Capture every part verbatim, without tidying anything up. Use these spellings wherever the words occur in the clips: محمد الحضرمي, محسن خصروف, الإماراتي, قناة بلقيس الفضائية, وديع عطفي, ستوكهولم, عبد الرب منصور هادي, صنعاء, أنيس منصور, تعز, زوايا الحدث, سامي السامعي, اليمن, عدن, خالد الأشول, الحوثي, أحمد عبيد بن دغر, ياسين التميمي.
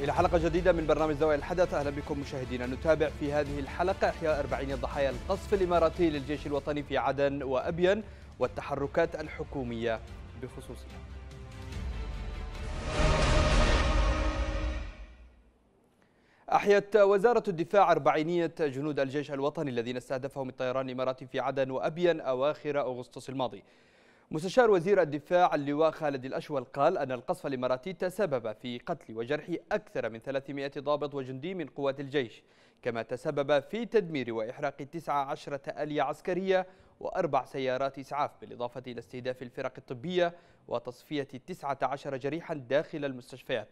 إلى حلقة جديدة من برنامج زوايا الحدث. أهلا بكم مشاهدينا. نتابع في هذه الحلقة إحياء أربعين ضحايا القصف الإماراتي للجيش الوطني في عدن وأبين والتحركات الحكومية بخصوصها. أحيت وزارة الدفاع أربعينية جنود الجيش الوطني الذين استهدفهم الطيران الإماراتي في عدن وأبين أواخر أغسطس الماضي. مستشار وزير الدفاع اللواء خالد الأشول قال أن القصف الإماراتي تسبب في قتل وجرح أكثر من ثلاثمائة ضابط وجندي من قوات الجيش، كما تسبب في تدمير وإحراق تسعة عشر آلية عسكرية وأربع سيارات إسعاف، بالإضافة إلى استهداف الفرق الطبية وتصفية تسعة عشر جريحا داخل المستشفيات.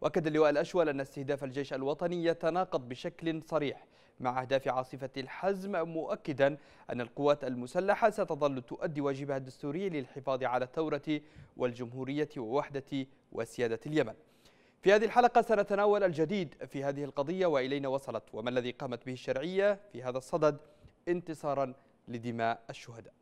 وأكد اللواء الأشول أن استهداف الجيش الوطني يتناقض بشكل صريح مع أهداف عاصفة الحزم، مؤكدا أن القوات المسلحة ستظل تؤدي واجبها الدستوري للحفاظ على الثورة والجمهورية ووحدة وسيادة اليمن. في هذه الحلقة سنتناول الجديد في هذه القضية وإلينا وصلت وما الذي قامت به الشرعية في هذا الصدد انتصارا لدماء الشهداء.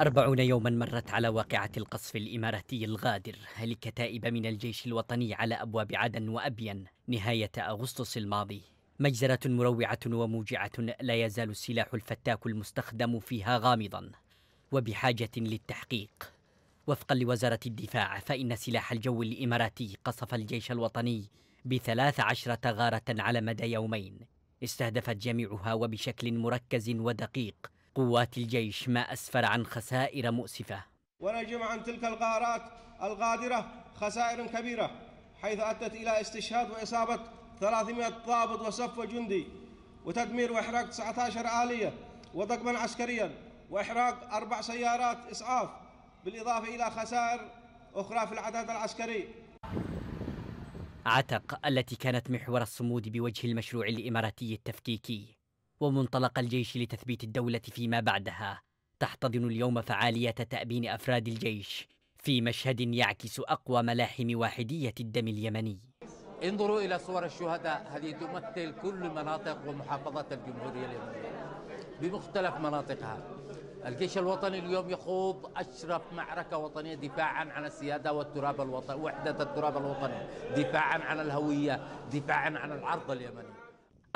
أربعون يوما مرت على واقعة القصف الإماراتي الغادر، الكتائب من الجيش الوطني على أبواب عدن وأبين نهاية أغسطس الماضي. مجزرة مروعة وموجعة لا يزال السلاح الفتاك المستخدم فيها غامضا وبحاجة للتحقيق. وفقا لوزارة الدفاع فإن سلاح الجو الإماراتي قصف الجيش الوطني بثلاث عشرة غارة على مدى يومين، استهدفت جميعها وبشكل مركز ودقيق قوات الجيش، ما أسفر عن خسائر مؤسفة. ونجم عن تلك الغارات الغادرة خسائر كبيرة، حيث أدت إلى استشهاد وإصابة ثلاثمائة ضابط وصف وجندي، وتدمير وإحراق تسعة عشر آلية وضقما عسكريا، وإحراق أربع سيارات إسعاف، بالإضافة إلى خسائر أخرى في العدد العسكري. عتق التي كانت محور الصمود بوجه المشروع الإماراتي التفكيكي ومنطلق الجيش لتثبيت الدولة فيما بعدها، تحتضن اليوم فعالية تأبين أفراد الجيش في مشهد يعكس أقوى ملاحم واحدية الدم اليمني. انظروا إلى صور الشهداء، هذه تمثل كل مناطق ومحافظات الجمهورية اليمنية بمختلف مناطقها. الجيش الوطني اليوم يخوض أشرف معركة وطنية دفاعا عن السيادة والتراب الوطني، وحدة التراب الوطني، دفاعا عن الهوية، دفاعا عن العرض اليمني.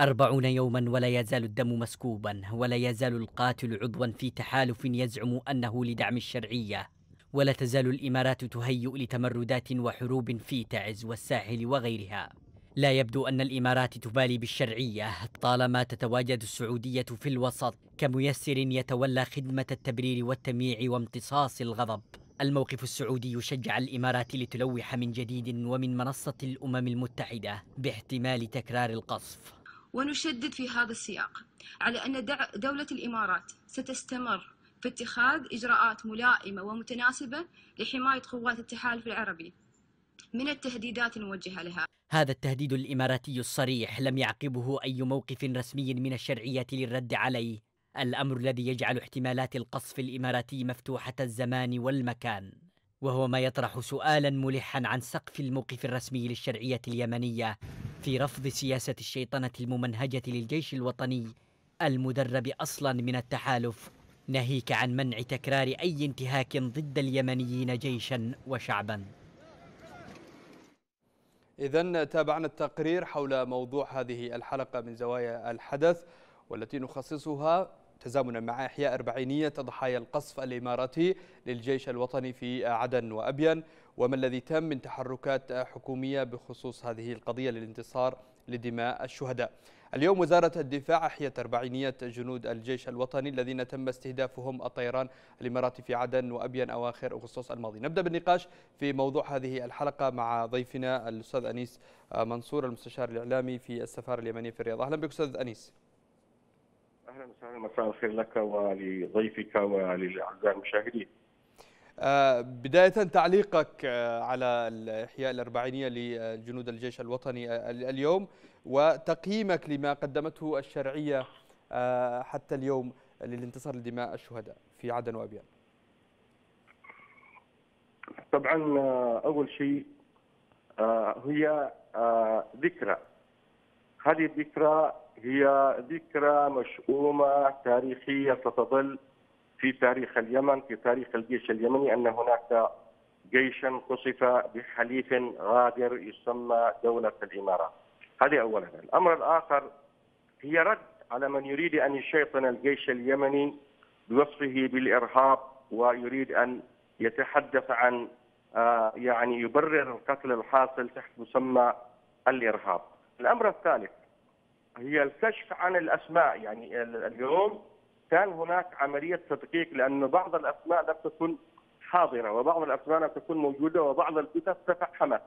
أربعون يوما ولا يزال الدم مسكوبا، ولا يزال القاتل عضوا في تحالف يزعم أنه لدعم الشرعية، ولا تزال الإمارات تهيئ لتمردات وحروب في تعز والساحل وغيرها. لا يبدو أن الإمارات تبالي بالشرعية طالما تتواجد السعودية في الوسط كميسر يتولى خدمة التبرير والتمييع وامتصاص الغضب. الموقف السعودي شجع الإمارات لتلوح من جديد ومن منصة الأمم المتحدة باحتمال تكرار القصف. ونشدد في هذا السياق على أن دولة الإمارات ستستمر في اتخاذ إجراءات ملائمة ومتناسبة لحماية قوات التحالف العربي من التهديدات الموجهة لها. هذا التهديد الإماراتي الصريح لم يعقبه أي موقف رسمي من الشرعية للرد عليه، الأمر الذي يجعل احتمالات القصف الإماراتي مفتوحة الزمان والمكان، وهو ما يطرح سؤالا ملحا عن سقف الموقف الرسمي للشرعية اليمنية في رفض سياسة الشيطنة الممنهجة للجيش الوطني المدرب أصلا من التحالف، ناهيك عن منع تكرار أي انتهاك ضد اليمنيين جيشا وشعبا. إذن تابعنا التقرير حول موضوع هذه الحلقة من زوايا الحدث والتي نخصصها تزامنا مع إحياء أربعينية ضحايا القصف الإماراتي للجيش الوطني في عدن وأبين، وما الذي تم من تحركات حكومية بخصوص هذه القضية للانتصار لدماء الشهداء. اليوم وزارة الدفاع أحيت أربعينية جنود الجيش الوطني الذين تم استهدافهم الطيران الإماراتي في عدن وأبين أواخر أغسطس الماضي. نبدأ بالنقاش في موضوع هذه الحلقة مع ضيفنا الأستاذ أنيس منصور المستشار الإعلامي في السفارة اليمنية في الرياض. أهلا بك أستاذ أنيس. أهلا وسهلا، مساء الخير لك ولضيفك وللأعزاء المشاهدين. بداية تعليقك على إحياء الأربعينية لجنود الجيش الوطني اليوم وتقييمك لما قدمته الشرعية حتى اليوم للانتصار لدماء الشهداء في عدن وأبين. طبعا أول شيء هي ذكرى، هذه الذكرى هي ذكرى مشؤومة تاريخية ستظل في تاريخ اليمن، في تاريخ الجيش اليمني، أن هناك جيشا قصف بحليف غادر يسمى دولة الإمارات. هذه أولا. الأمر الآخر هي رد على من يريد أن يشيطن الجيش اليمني بوصفه بالإرهاب ويريد أن يتحدث عن يعني يبرر القتل الحاصل تحت مسمى الإرهاب. الأمر الثالث هي الكشف عن الأسماء. يعني اليوم كان هناك عملية تدقيق لأن بعض الأسماء لم تكن حاضرة وبعض الأسماء لم تكن موجودة وبعض الجثث تفحمت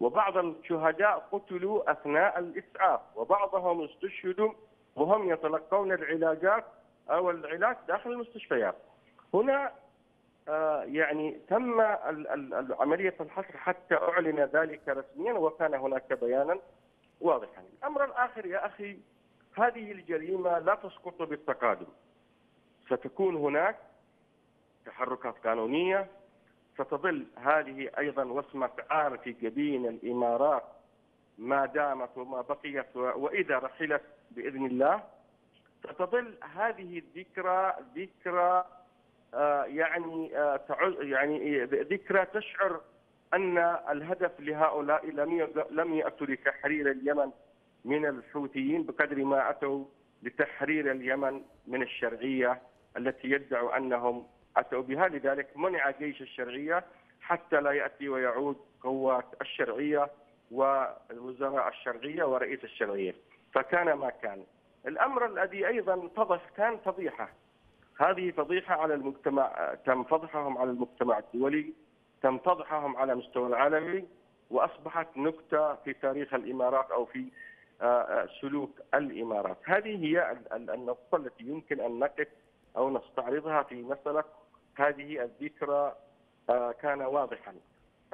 وبعض الشهداء قتلوا أثناء الإسعاف وبعضهم استشهدوا وهم يتلقون العلاجات أو العلاج داخل المستشفيات. هنا آه يعني تم عملية الحصر حتى أعلن ذلك رسميا وكان هناك بيانا واضحا. الأمر الآخر يا أخي، هذه الجريمة لا تسقط بالتقادم، ستكون هناك تحركات قانونية، ستظل هذه أيضا وسمة عار في جبين الإمارات ما دامت وما بقيت وإذا رحلت بإذن الله. ستظل هذه الذكرى ذكرى آه يعني آه يعني ذكرى تشعر أن الهدف لهؤلاء لم لم يأتوا لتحرير اليمن من الحوثيين بقدر ما أتوا لتحرير اليمن من الشرعية التي يدعوا أنهم أتوا بها. لذلك منع جيش الشرعية حتى لا يأتي ويعود قوات الشرعية ووزراء الشرعية ورئيس الشرعية، فكان ما كان. الأمر الذي أيضا فضح كان فضيحة، هذه فضيحة على المجتمع، تم فضحهم على المجتمع الدولي، تم فضحهم على مستوى العالمي، وأصبحت نكتة في تاريخ الإمارات أو في سلوك الإمارات. هذه هي النقطة التي يمكن أن نقف أو نستعرضها في مسألة هذه الذكرى كان واضحا.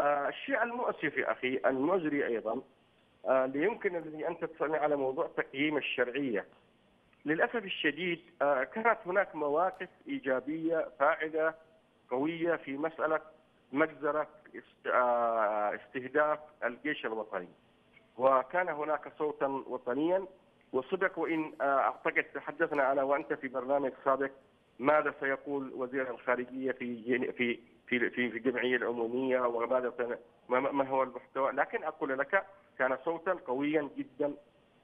الشيء المؤسف يا أخي المزري أيضا اللي يمكن الذي أنت تسألني على موضوع تقييم الشرعية. للأسف الشديد كانت هناك مواقف إيجابية فاعلة قوية في مسألة مجزرة استهداف الجيش الوطني، وكان هناك صوتا وطنيا وصدق. وإن أعتقد تحدثنا أنا وأنت في برنامج سابق ماذا سيقول وزير الخارجية في في في في الجمعية العمومية وماذا ما هو المحتوى، لكن أقول لك كان صوتا قويا جدا.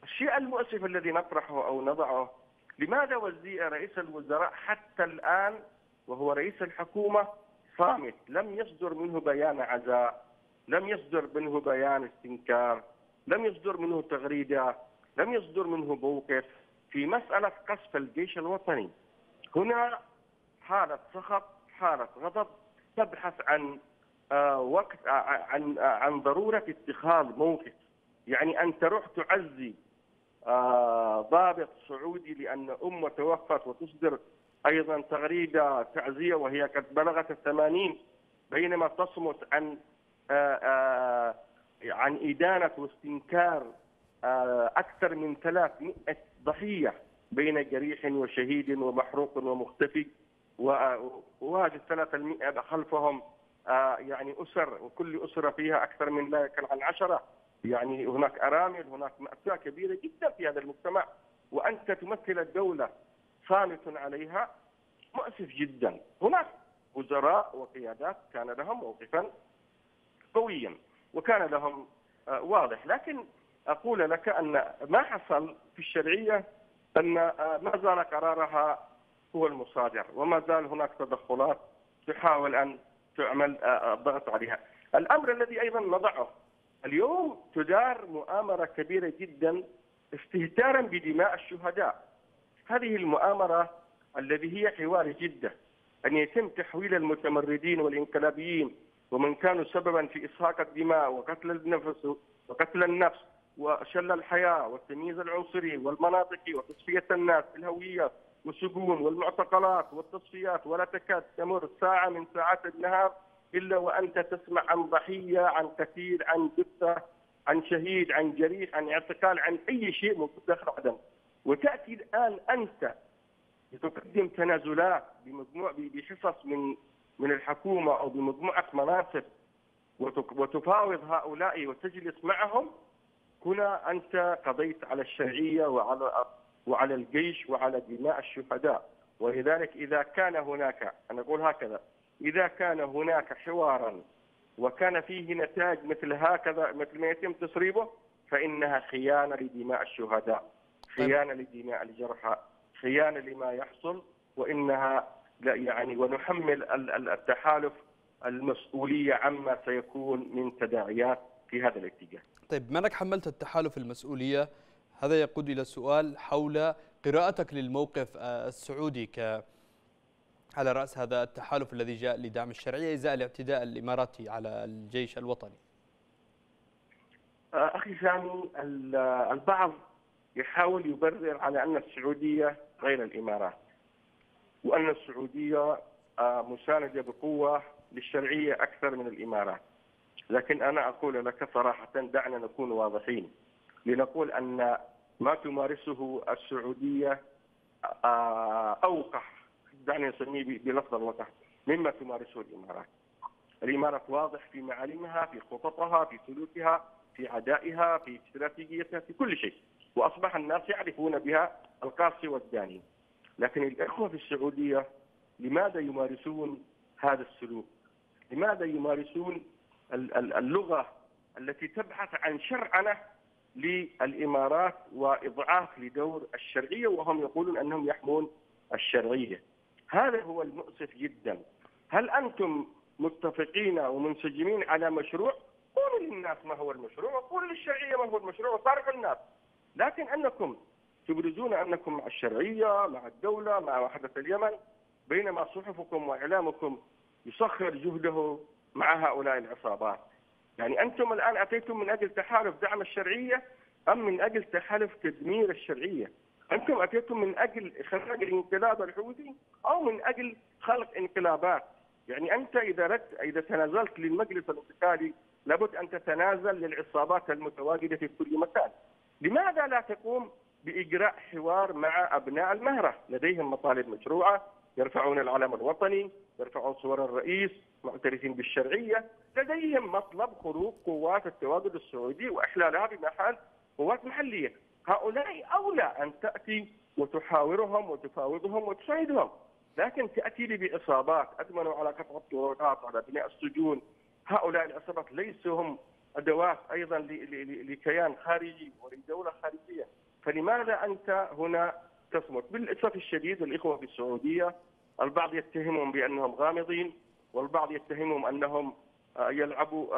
الشيء المؤسف الذي نطرحه أو نضعه، لماذا وزير رئيس الوزراء حتى الآن وهو رئيس الحكومة صامت، لم يصدر منه بيان عزاء، لم يصدر منه بيان استنكار، لم يصدر منه تغريدة، لم يصدر منه موقف في مسألة قصف الجيش الوطني. هنا حالة سخط، حالة غضب تبحث عن آه وقت آه عن آه عن ضرورة اتخاذ موقف. يعني أن تروح تعزي آه ضابط سعودي لأن أمه توفت وتصدر أيضا تغريدة تعزية وهي قد بلغت الثمانين، بينما تصمت عن آه آه عن إدانة واستنكار أكثر من ثلاثمائة ضحية بين جريح وشهيد ومحروق ومختفي، وهذه الثلاثمائة خلفهم يعني أسر وكل أسرة فيها أكثر من لا يقل عن عشرة. يعني هناك أرامل، هناك مأساة كبيرة جدا في هذا المجتمع، وأنت تمثل الدولة صامت عليها. مؤسف جدا. هناك وزراء وقيادات كان لهم موقفا قويا وكان لهم واضح، لكن أقول لك أن ما حصل في الشرعية أن ما زال قرارها هو المصادر وما زال هناك تدخلات تحاول أن تعمل الضغط عليها. الأمر الذي أيضا نضعه، اليوم تدار مؤامرة كبيرة جدا استهتارا بدماء الشهداء. هذه المؤامرة الذي هي حوار جدة، أن يتم تحويل المتمردين والإنقلابيين ومن كانوا سببا في إسهاق الدماء وقتل النفس وقتل النفس وشل الحياة والتمييز العنصري والمناطقي وتصفية الناس بالهوية والسجون والمعتقلات والتصفيات، ولا تكاد تمر ساعة من ساعات النهار إلا وأنت تسمع عن ضحية، عن قتيل، عن جثة، عن شهيد، عن جريح، عن اعتقال، عن أي شيء موجود داخل عدن. وتأتي الآن أنت تقدم تنازلات بمجموع بحصص من من الحكومة أو بمجموعة مناصب وتفاوض هؤلاء وتجلس معهم. هنا أنت قضيت على الشرعية وعلى وعلى الجيش وعلى دماء الشهداء. ولذلك إذا كان هناك، أنا أقول هكذا، إذا كان هناك حوارا وكان فيه نتاج مثل هكذا مثل ما يتم تسريبه، فإنها خيانة لدماء الشهداء، خيانة لدماء الجرحى، خيانة لما يحصل، وإنها لا يعني ونحمل التحالف المسؤولية عما سيكون من تداعيات في هذا الاتجاه. طيب، منك حملت التحالف المسؤولية، هذا يقود إلى سؤال حول قراءتك للموقف السعودي ك على رأس هذا التحالف الذي جاء لدعم الشرعية إزاء الاعتداء الإماراتي على الجيش الوطني. أخي سامي، البعض يحاول يبرر على أن السعودية غير الإمارات، وأن السعودية مساندة بقوة للشرعية أكثر من الإمارات، لكن أنا أقول لك صراحة دعنا نكون واضحين لنقول أن ما تمارسه السعودية أوقح، دعني نسميه بلفظ الوقح، مما تمارسه الإمارات. الإمارات واضح في معالمها، في خططها، في سلوكها، في عدائها، في استراتيجيتها، في كل شيء، وأصبح الناس يعرفون بها القاصي والداني. لكن الإخوة في السعودية لماذا يمارسون هذا السلوك؟ لماذا يمارسون اللغة التي تبحث عن شرعنة للإمارات وإضعاف لدور الشرعية، وهم يقولون أنهم يحمون الشرعية؟ هذا هو المؤسف جدا. هل أنتم متفقين ومنسجمين على مشروع؟ قولوا للناس ما هو المشروع، وقولوا للشرعية ما هو المشروع، وصارحوا الناس. لكن أنكم تبرزون أنكم مع الشرعية، مع الدولة، مع ما حدث اليمن، بينما صحفكم وإعلامكم يسخر جهده مع هؤلاء العصابات. يعني أنتم الآن أتيتم من أجل تحالف دعم الشرعية أم من أجل تحالف تدمير الشرعية؟ أنتم أتيتم من أجل إخراج الانقلاب الحوثي أو من أجل خلق انقلابات؟ يعني أنت إذا ردت إذا تنازلت للمجلس الانتقالي لابد أن تتنازل للعصابات المتواجدة في كل مكان. لماذا لا تقوم بإجراء حوار مع أبناء المهرة؟ لديهم مطالب مشروعة، يرفعون العلم الوطني، يرفعون صور الرئيس، معترفين بالشرعية، لديهم مطلب خروج قوات التواجد السعودي وإحلالها بمحل قوات محلية. هؤلاء أولى أن تأتي وتحاورهم وتفاوضهم وتساعدهم، لكن تأتي لي بعصابات أدمنوا على قطع الطرقات، على بناء السجون. هؤلاء العصابات ليسوا هم أدوات أيضا لكيان خارجي ولدولة خارجية. فلماذا أنت هنا تصمت؟ بالأسف الشديد الإخوة في السعودية البعض يتهمهم بأنهم غامضين، والبعض يتهمهم أنهم يلعبوا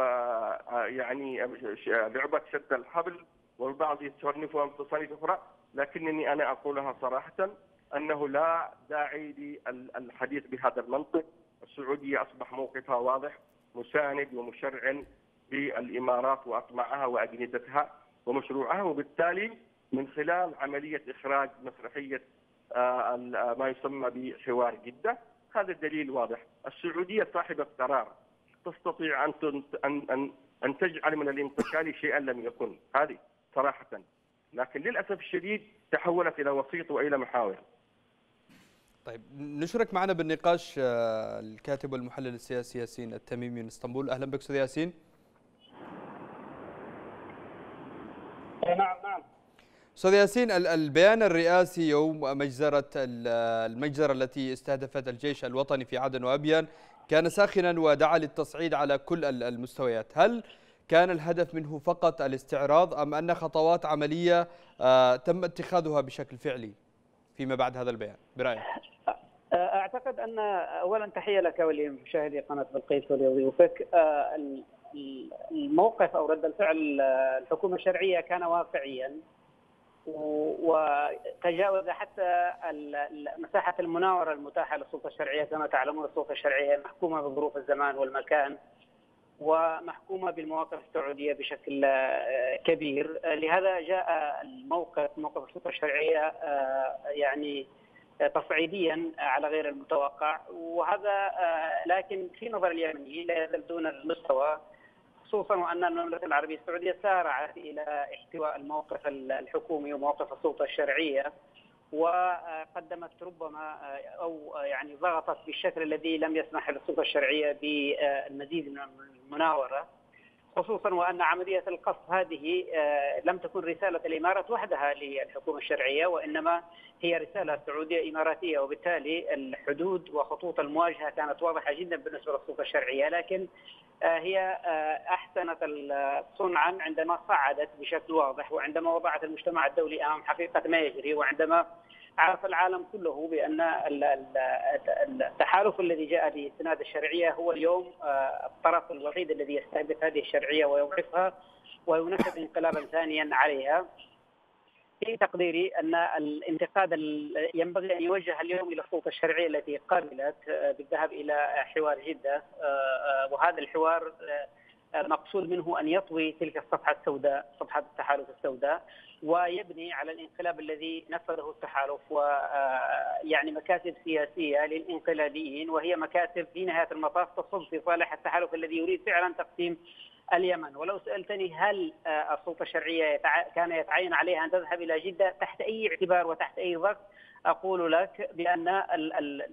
يعني لعبة شد الحبل، والبعض يتصنفهم تصنيف أخرى. لكنني أنا أقولها صراحة أنه لا داعي للحديث بهذا المنطق. السعودية أصبح موقفها واضح، مساند ومشرع للإمارات وأطماعها وأجندتها ومشروعها، وبالتالي من خلال عملية إخراج مسرحية ما يسمى بحوار جدة، هذا الدليل واضح. السعودية صاحبة قرار، تستطيع أن أن أن تجعل من الانتقال شيئا لم يكن، هذه صراحة. لكن للأسف الشديد تحولت إلى وسيط وإلى محاور. طيب، نشرك معنا بالنقاش الكاتب والمحلل السياسي ياسين التميمي من اسطنبول. أهلا بك أستاذ ياسين. نعم نعم أستاذ ياسين، البيان الرئاسي يوم مجزرة المجزرة التي استهدفت الجيش الوطني في عدن وأبيان كان ساخنا ودعا للتصعيد على كل المستويات. هل كان الهدف منه فقط الاستعراض أم أن خطوات عملية تم اتخاذها بشكل فعلي فيما بعد هذا البيان برأيك؟ أعتقد أن أولا تحية لك ولمشاهدي قناة بلقيس ولضيوفك. الموقف أو رد الفعل الحكومة الشرعية كان واقعيا وتجاوز حتى مساحة المناورة المتاحة للسلطة الشرعية. كما تعلمون السلطة الشرعية محكومة بظروف الزمان والمكان ومحكومة بالمواقف السعودية بشكل كبير، لهذا جاء الموقف موقف السلطة الشرعية يعني تصعيديا على غير المتوقع. وهذا لكن في نظر اليمنيين لا يزال دون المستوى، خصوصا وان المملكه العربيه السعوديه سارعت الى احتواء الموقف الحكومي وموقف السلطه الشرعيه، وقدمت ربما او يعني ضغطت بالشكل الذي لم يسمح للسلطه الشرعيه بالمزيد من المناوره، خصوصا وأن عملية القصف هذه لم تكن رسالة الإمارات وحدها للحكومة الشرعية، وإنما هي رسالة سعودية إماراتية، وبالتالي الحدود وخطوط المواجهة كانت واضحة جدا بالنسبة للسلطة الشرعية، لكن هي أحسنت صنعا عندما صعدت بشكل واضح، وعندما وضعت المجتمع الدولي أمام حقيقة ما يجري، وعندما عرف العالم كله بأن التحالف الذي جاء بسناد الشرعية هو اليوم الطرف الوحيد الذي يستهدف هذه الشرعية ويوقفها وينفذ انقلابا ثانيا عليها. في تقديري أن الانتقاد ينبغي أن يوجه اليوم إلى السلطة الشرعية التي قابلت بالذهاب إلى حوار جدة، وهذا الحوار المقصود منه أن يطوي تلك الصفحة السوداء، صفحة التحالف السوداء، ويبني على الانقلاب الذي نفذه التحالف، ويعني مكاسب سياسية للانقلابيين، وهي مكاسب في نهاية المطاف تصب في صالح التحالف الذي يريد فعلا تقسيم اليمن. ولو سألتني هل السلطة الشرعية كان يتعين عليها أن تذهب إلى جدة تحت أي اعتبار وتحت أي ضغط، أقول لك بأن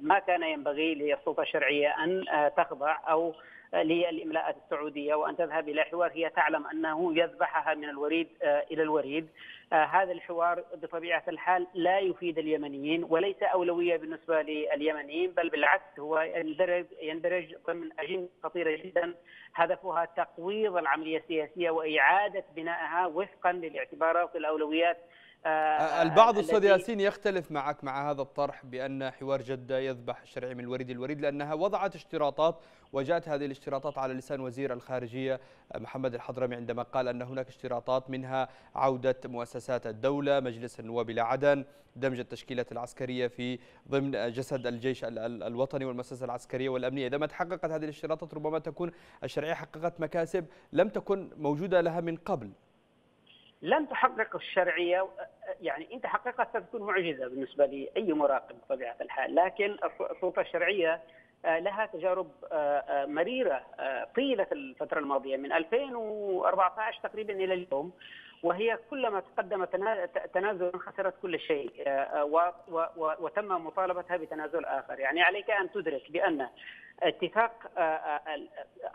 ما كان ينبغي للسلطة الشرعية أن تخضع أو للإملاءات السعودية وأن تذهب إلى حوار هي تعلم أنه يذبحها من الوريد إلى الوريد. هذا الحوار بطبيعة الحال لا يفيد اليمنيين وليس أولوية بالنسبة لليمنيين، بل بالعكس هو يندرج, يندرج ضمن أجندة خطيرة جدا هدفها تقويض العملية السياسية وإعادة بنائها وفقا للاعتبارات والأولويات. البعض أستاذ ياسين يختلف معك مع هذا الطرح بأن حوار جدة يذبح الشرعي من الوريد الوريد، لأنها وضعت اشتراطات، وجاءت هذه الاشتراطات على لسان وزير الخارجية محمد الحضرمي عندما قال أن هناك اشتراطات منها عودة مؤسسات الدولة، مجلس النواب إلى عدن، دمج التشكيلات العسكرية في ضمن جسد الجيش الوطني والمؤسسة العسكرية والأمنية. إذا ما تحققت هذه الاشتراطات ربما تكون الشرعية حققت مكاسب لم تكن موجودة لها من قبل. لن تحقق الشرعية، يعني إن تحققت ستكون معجزة بالنسبة لأي مراقب بطبيعة الحال، لكن السلطة الشرعية لها تجارب مريرة طيلة الفترة الماضية من ألفين وأربعة عشر تقريبا إلى اليوم، وهي كلما تقدم تنازل خسرت كل شيء وتم مطالبتها بتنازل آخر. يعني عليك أن تدرك بأن اتفاق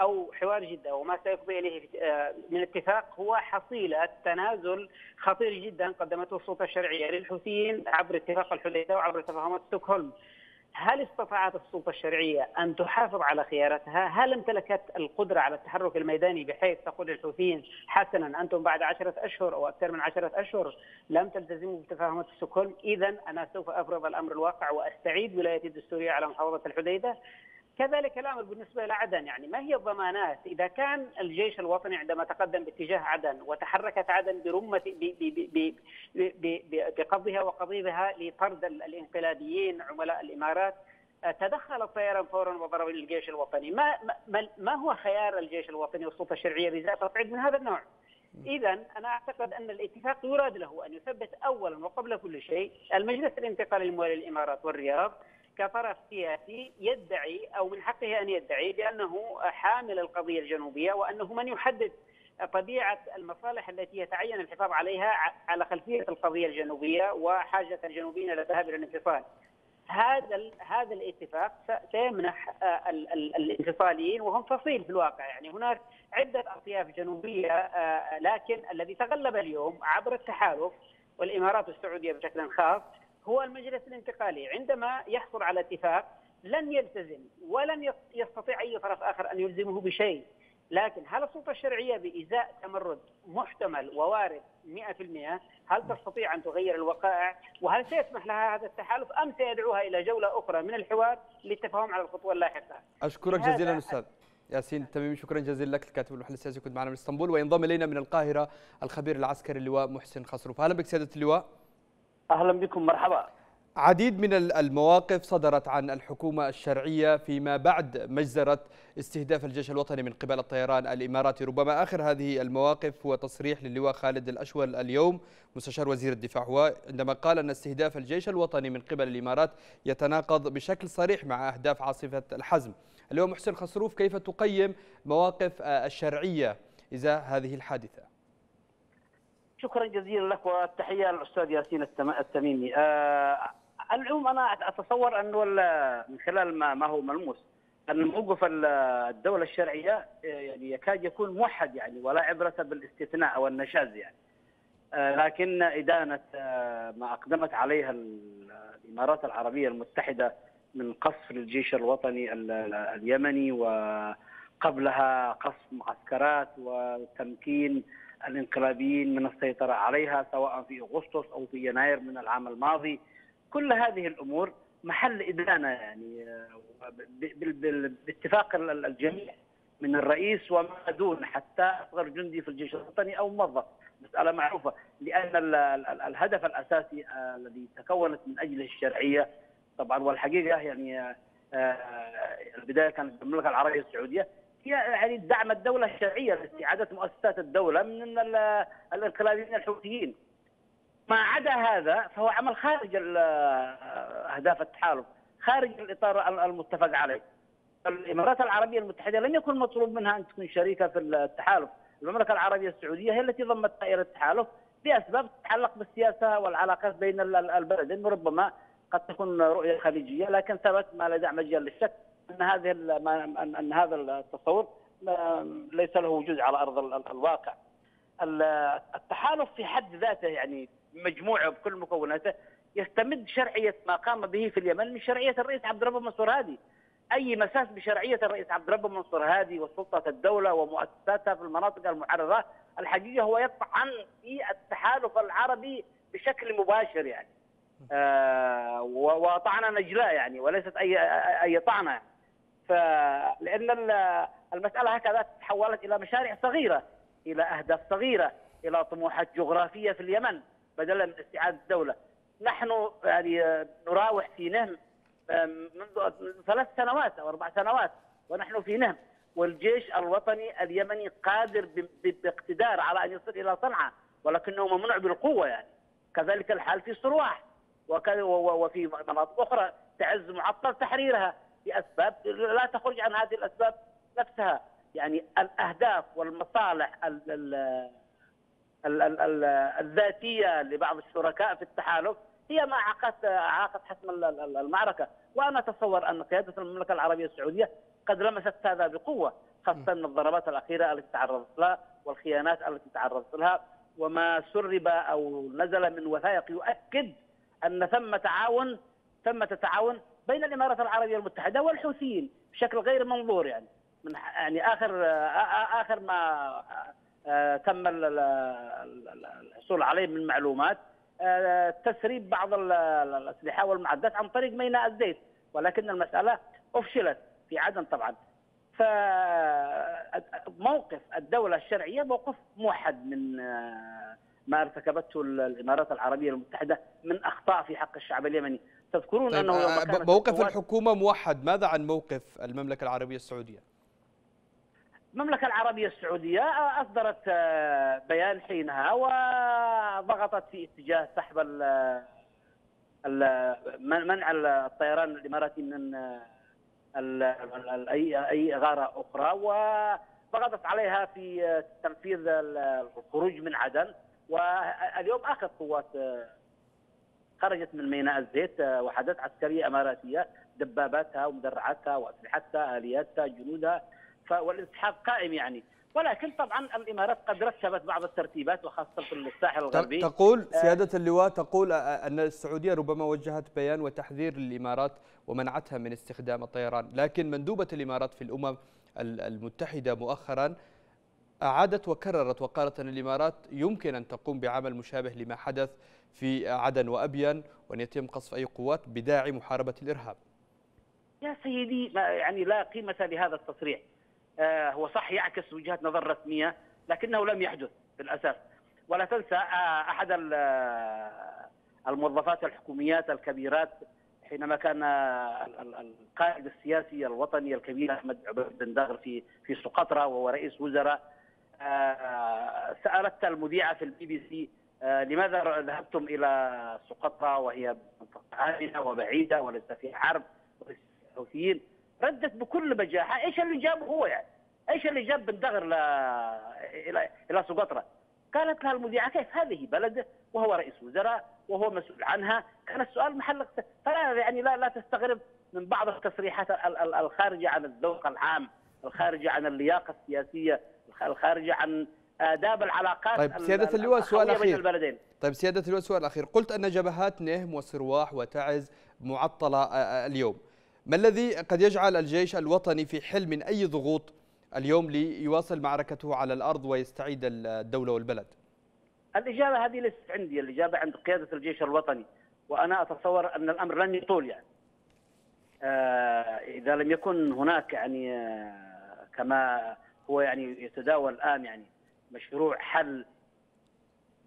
أو حوار جدة وما سيفضي إليه من اتفاق هو حصيلة تنازل خطير جدا قدمته السلطة الشرعية للحوثيين عبر اتفاق الحديدة وعبر تفاهمات ستوكهولم. هل استطاعت السلطة الشرعية أن تحافظ على خياراتها؟ هل امتلكت القدرة على التحرك الميداني بحيث تقول للحوثيين حسنا أنتم بعد عشرة أشهر أو أكثر من عشرة أشهر لم تلتزموا بتفاهمات ستوكهولم، إذا أنا سوف أفرض الأمر الواقع وأستعيد ولايتي الدستورية على محافظة الحديدة؟ كذلك الأمر بالنسبة لعدن، يعني ما هي الضمانات؟ إذا كان الجيش الوطني عندما تقدم باتجاه عدن وتحركت عدن برمة بقضها وقضيبها لطرد الانقلابيين عملاء الإمارات، تدخل الطيران فورا وضرب الجيش الوطني. ما, ما, ما هو خيار الجيش الوطني والسلطة الشرعية بزاف تصعيد من هذا النوع؟ إذا أنا أعتقد أن الاتفاق يراد له أن يثبت أولا وقبل كل شيء المجلس الانتقالي الموالي للإمارات والرياض كطرف سياسي يدعي أو من حقه أن يدعي بأنه حامل القضية الجنوبية، وأنه من يحدد طبيعة المصالح التي يتعين الحفاظ عليها على خلفية القضية الجنوبية وحاجة الجنوبيين إلى الذهاب إلى الانفصال. هذا هذا الاتفاق سيمنح الانفصاليين، وهم فصيل في الواقع، يعني هناك عدة أطياف جنوبية، لكن الذي تغلب اليوم عبر التحالف والإمارات والسعودية بشكل خاص هو المجلس الانتقالي. عندما يحصل على اتفاق لن يلتزم ولن يستطيع أي طرف آخر أن يلزمه بشيء، لكن هل السلطة الشرعية بإزاء تمرد محتمل ووارد مئة بالمئة هل تستطيع أن تغير الوقائع؟ وهل سيسمح لها هذا التحالف أم سيدعوها إلى جولة أخرى من الحوار للتفاهم على الخطوة اللاحقة؟ أشكرك جزيلا أستاذ ياسين التميمي، شكرا جزيلا لك، الكاتب والمحلل السياسي، كنت معنا من اسطنبول. وينضم إلينا من القاهرة الخبير العسكري اللواء محسن خصروف. أهلا بك سيادة اللواء. أهلا بكم، مرحبا. عديد من المواقف صدرت عن الحكومة الشرعية فيما بعد مجزرة استهداف الجيش الوطني من قبل الطيران الإماراتي، ربما آخر هذه المواقف هو تصريح للواء خالد الأشول اليوم مستشار وزير الدفاع، هو عندما قال أن استهداف الجيش الوطني من قبل الإمارات يتناقض بشكل صريح مع أهداف عاصفة الحزم. اللواء محسن خصروف، كيف تقيم مواقف الشرعية إزاء هذه الحادثة؟ شكرا جزيلا لك، والتحيه للاستاذ ياسين التميمي. أه العموم انا اتصور انه من خلال ما, ما هو ملموس ان موقف الدوله الشرعيه يعني يكاد يكون موحد يعني ولا عبره بالاستثناء او النشاز يعني. لكن ادانه ما اقدمت عليها الامارات العربيه المتحده من قصف الجيش الوطني اليمني وقبلها قصف معسكرات وتمكين الانقلابيين من السيطره عليها سواء في اغسطس او في يناير من العام الماضي، كل هذه الامور محل إدانة يعني باتفاق الجميع من الرئيس وما دون حتى أصغر جندي في الجيش الوطني أو موظف، مسألة معروفة، لأن الهدف الأساسي الذي تكونت من أجله الشرعية طبعا، والحقيقة يعني البداية كانت المملكة العربية السعودية هي يعني دعم الدولة الشرعية لاستعادة مؤسسات الدولة من الانقلابيين الحوثيين. ما عدا هذا فهو عمل خارج أهداف التحالف، خارج الإطار المتفق عليه. الإمارات العربية المتحدة لم يكن مطلوب منها أن تكون شريكة في التحالف، المملكة العربية السعودية هي التي ضمت دائرة التحالف بأسباب تتعلق بالسياسة والعلاقات بين البلدين، ربما قد تكون رؤية خليجية، لكن ثبت ما لا داعي مجال للشك أن هذه أن هذا التصور ليس له وجود على أرض الواقع. التحالف في حد ذاته يعني مجموعه بكل مكوناته يستمد شرعيه ما قام به في اليمن من شرعيه الرئيس عبد الرب منصور هادي. اي مساس بشرعيه الرئيس عبد الرب منصور هادي وسلطه الدوله ومؤسساتها في المناطق المحرره الحقيقه هو يطعن في التحالف العربي بشكل مباشر يعني. آه وطعنه نجلاء يعني وليست اي اي طعنه. فلان المساله هكذا تحولت الى مشاريع صغيره، الى اهداف صغيره، الى طموحات جغرافيه في اليمن بدلا من استعادة الدولة. نحن يعني نراوح في نهم منذ ثلاث سنوات أو أربع سنوات ونحن في نهم، والجيش الوطني اليمني قادر باقتدار على أن يصل إلى صنعاء ولكنه ممنوع بالقوة يعني. كذلك الحال في سرواح وفي مناطق أخرى تعز معطل تحريرها لأسباب لا تخرج عن هذه الأسباب نفسها يعني. الأهداف والمصالح الذاتية لبعض الشركاء في التحالف هي ما عقدت عقد حسم المعركة، وأنا أتصور أن قيادة المملكة العربية السعودية قد لمست هذا بقوة، خاصة الضربات الأخيرة التي تعرضت لها والخيانات التي تعرضت لها وما سرب أو نزل من وثائق يؤكد أن ثم تعاون ثم تعاون بين الإمارات العربية المتحدة والحوثيين بشكل غير منظور يعني. من يعني آخر آخر ما آه تم الحصول عليه من معلومات آه تسريب بعض الأسلحة والمعدات عن طريق ميناء الزيت، ولكن المسألة أفشلت في عدن طبعا. فموقف الدولة الشرعية موقف موحد من آه ما ارتكبته الإمارات العربية المتحدة من أخطاء في حق الشعب اليمني. تذكرون طيب أنه آه آه موقف الحكومة موحد، ماذا عن موقف المملكة العربية السعودية؟ المملكة العربية السعودية أصدرت بيان حينها وضغطت في اتجاه سحب منع الطيران الإماراتي من أي غارة أخرى، وضغطت عليها في تنفيذ الخروج من عدن. واليوم آخر قوات خرجت من ميناء الزيت وحدات عسكرية إماراتية، دباباتها ومدرعاتها وأسلحتها آلياتها جنودها، والانسحاب قائم يعني. ولكن طبعا الامارات قد رتبت بعض الترتيبات وخاصه في الساحل الغربي. تقول سياده اللواء تقول ان السعوديه ربما وجهت بيان وتحذير للامارات ومنعتها من استخدام الطيران، لكن مندوبه الامارات في الامم المتحده مؤخرا اعادت وكررت وقالت ان الامارات يمكن ان تقوم بعمل مشابه لما حدث في عدن وابين، وان يتم قصف اي قوات بداعي محاربه الارهاب. يا سيدي يعني لا قيمه لهذا التصريح. هو صح يعكس وجهة نظر رسمية لكنه لم يحدث بالأساس. ولا تنسى أحد الموظفات الحكوميات الكبيرات حينما كان القائد السياسي الوطني الكبير أحمد عبيد بن دغر في في سقطرى وهو رئيس وزراء، سألت المذيعة في البي بي سي لماذا ذهبتم إلى سقطرى وهي منطقة آمنة وبعيدة وليس فيها حرب وليس فيها حوثيين؟ ردت بكل بجاحه ايش اللي جابه هو يعني، ايش اللي جاب بن دغر ل... الى الى سقطرى؟ قالت لها المذيعه كيف هذه بلده وهو رئيس وزراء وهو مسؤول عنها، كان السؤال محل، فلا يعني لا لا تستغرب من بعض التصريحات الخارجة عن الذوق العام، الخارجة عن اللياقة السياسية، الخارجة عن آداب العلاقات. طيب سيادة اللواء سؤال أخير. طيب سيادة اللواء سؤال أخير، قلت أن جبهات نهم والسرواح وتعز معطلة اليوم، ما الذي قد يجعل الجيش الوطني في حل من أي ضغوط اليوم ليواصل معركته على الأرض ويستعيد الدولة والبلد؟ الإجابة هذه ليست عندي، الإجابة عند قيادة الجيش الوطني، وأنا أتصور أن الأمر لن يطول يعني. آه إذا لم يكن هناك يعني آه كما هو يعني يتداول الآن يعني مشروع حل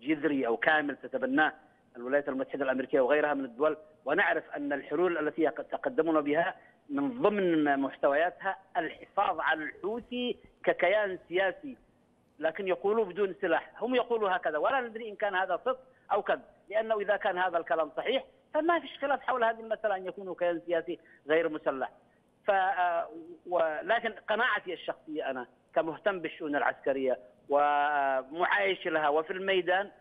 جذري أو كامل تتبناه الولايات المتحدة الأمريكية وغيرها من الدول، ونعرف أن الحلول التي تقدمنا بها من ضمن محتوياتها الحفاظ على الحوثي ككيان سياسي، لكن يقولوا بدون سلاح، هم يقولوا هكذا ولا ندري إن كان هذا صدق أو كذب، لأنه إذا كان هذا الكلام صحيح فما فيش خلاف حول هذه المسألة أن يكونوا كيان سياسي غير مسلح. ف ولكن قناعتي الشخصية أنا كمهتم بالشؤون العسكرية ومعايش لها وفي الميدان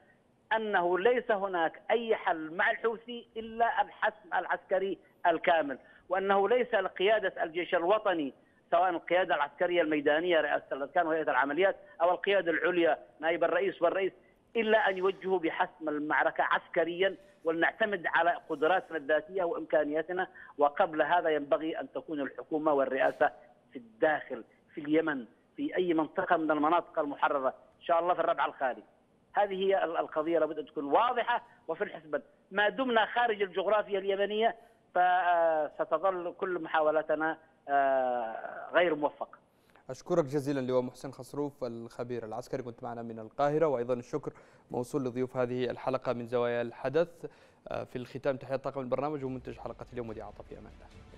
أنه ليس هناك أي حل مع الحوثي إلا الحسم العسكري الكامل، وأنه ليس لقيادة الجيش الوطني سواء القيادة العسكرية الميدانية رئاسة الأركان وهيئة العمليات أو القيادة العليا نائب الرئيس والرئيس إلا أن يوجهوا بحسم المعركة عسكريا، ولنعتمد على قدراتنا الذاتية وإمكانياتنا، وقبل هذا ينبغي أن تكون الحكومة والرئاسة في الداخل في اليمن في أي منطقة من المناطق المحررة إن شاء الله في الربع الخالي. هذه هي القضية لابد أن تكون واضحة وفي الحسبان، ما دمنا خارج الجغرافيا اليمنية فستظل كل محاولاتنا غير موفقة. أشكرك جزيلا لواء محسن خصروف الخبير العسكري، كنت معنا من القاهرة، وأيضا الشكر موصول لضيوف هذه الحلقة من زوايا الحدث. في الختام تحية طاقم البرنامج ومنتج حلقة اليوم وديع عطفي، أمان الله.